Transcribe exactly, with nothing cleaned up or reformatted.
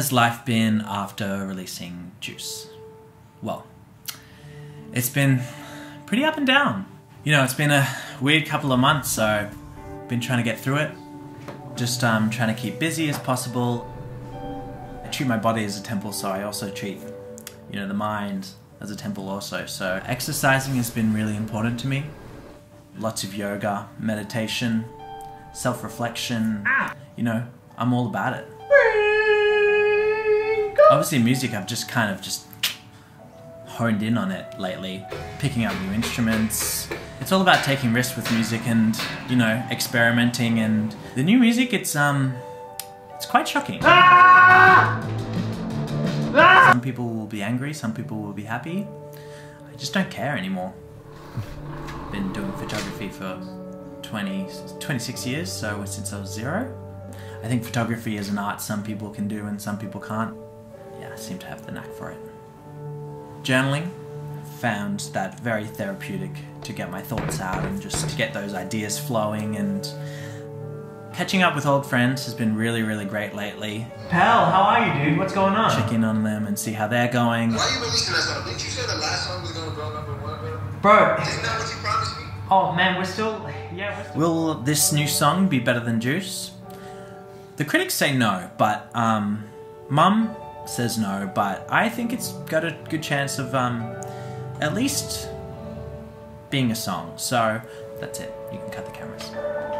has life been after releasing Juice? Well, it's been pretty up and down. You know, it's been a weird couple of months, so I've been trying to get through it. Just um, trying to keep busy as possible. I treat my body as a temple, so I also treat, you know, the mind as a temple also. So exercising has been really important to me. Lots of yoga, meditation, self-reflection. You know, I'm all about it. Obviously music, I've just kind of just honed in on it lately, picking up new instruments. It's all about taking risks with music and, you know, experimenting, and the new music, it's um it's quite shocking. Ah! Ah! Some people will be angry, some people will be happy. I just don't care anymore. I've been doing photography for twenty, twenty-six years, so since I was zero. I think photography is an art some people can do and some people can't. Yeah, I seem to have the knack for it. Journaling. Found that very therapeutic to get my thoughts out and just to get those ideas flowing, and catching up with old friends has been really, really great lately. Pal, how are you, dude? What's going on? Check in on them and see how they're going. Why are you releasing that song? Didn't you say the last song was going to blow number one, bro? Bro! Isn't that what you promised me? Oh man, we're still... yeah, we're still... Will this new song be better than Juice? The critics say no, but um... Mum says no, but I think it's got a good chance of um... at least being a song. So that's it. You can cut the cameras.